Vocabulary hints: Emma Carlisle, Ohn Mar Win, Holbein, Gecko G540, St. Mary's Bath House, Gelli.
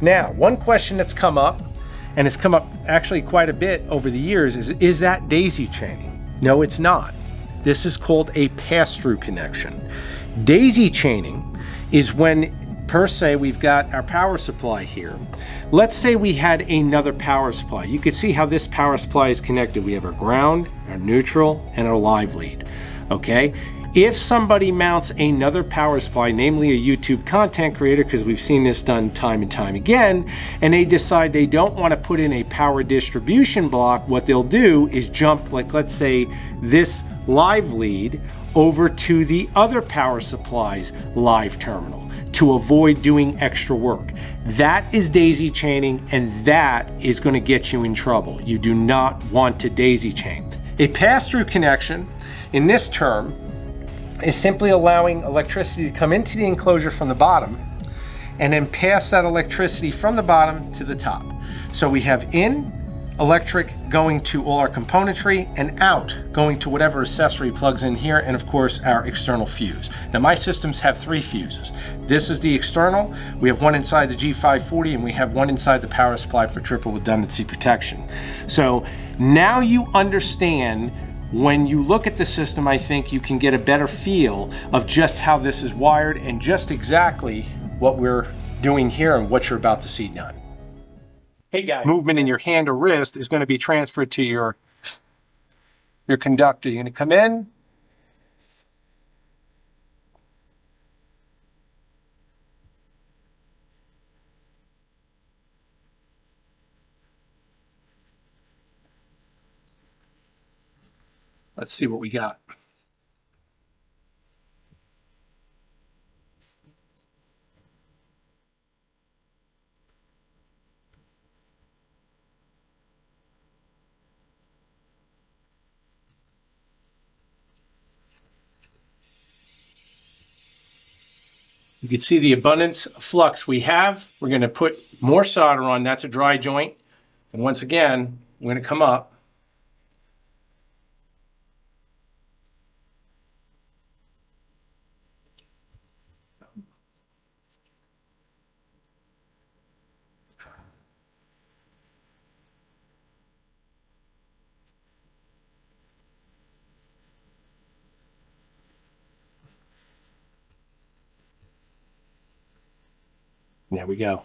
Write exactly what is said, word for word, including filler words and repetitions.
Now, one question that's come up, and it's come up actually quite a bit over the years, is, is that daisy chaining? No, it's not. This is called a pass-through connection. Daisy chaining is when, per se, we've got our power supply here. Let's say we had another power supply. You can see how this power supply is connected. We have our ground, our neutral, and our live lead, okay? If somebody mounts another power supply, namely a YouTube content creator, because we've seen this done time and time again, and they decide they don't want to put in a power distribution block, what they'll do is jump, like let's say, this live lead over to the other power supply's live terminal to avoid doing extra work. That is daisy chaining, and that is going to get you in trouble. You do not want to daisy chain. A pass-through connection, in this term, is simply allowing electricity to come into the enclosure from the bottom and then pass that electricity from the bottom to the top. So we have in electric going to all our componentry and out going to whatever accessory plugs in here, and of course our external fuse. Now my systems have three fuses. This is the external, we have one inside the G five forty, and we have one inside the power supply for triple redundancy protection. So now you understand, when you look at the system, I think you can get a better feel of just how this is wired and just exactly what we're doing here and what you're about to see done. Hey guys, movement in your hand or wrist is going to be transferred to your, your conductor. You're going to come in. Let's see what we got. You can see the abundance of flux we have. We're going to put more solder on. That's a dry joint. And once again, we're going to come up. There we go.